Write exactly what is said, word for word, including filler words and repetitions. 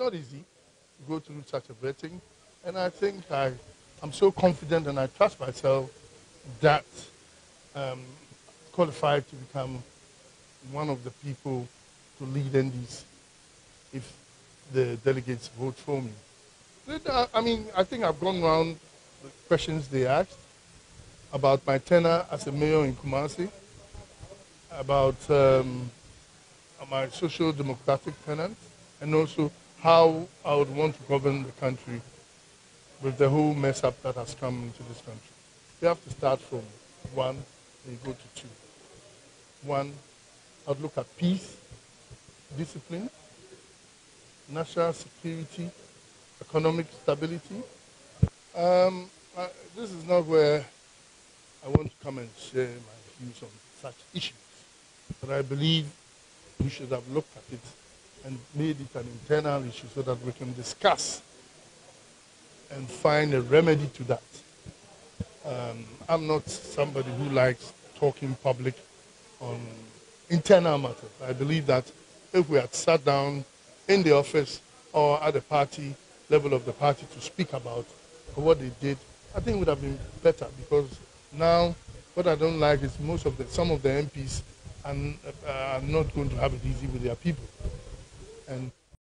it's not easy to go through such a vetting. And I think I, I'm so confident and I trust myself that um, qualified to become one of the people to lead N D C if the delegates vote for me. I mean, I think I've gone round the questions they asked about my tenure as a mayor in Kumasi, about um, my social democratic tenant, and also how I would want to govern the country with the whole mess up that has come into this country. You have to start from one, then you go to two. One, I'd look at peace, discipline, national security, economic stability. Um, I, this is not where I want to come and share my views on such issues, but I believe we should have looked at it and made it an internal issue so that we can discuss and find a remedy to that. Um, I'm not somebody who likes talking public on internal matters. I believe that if we had sat down in the office or at the party level of the party to speak about what they did, I think it would have been better, because now what I don't like is most of the, some of the M Ps are, uh, are not going to have it easy with their people. And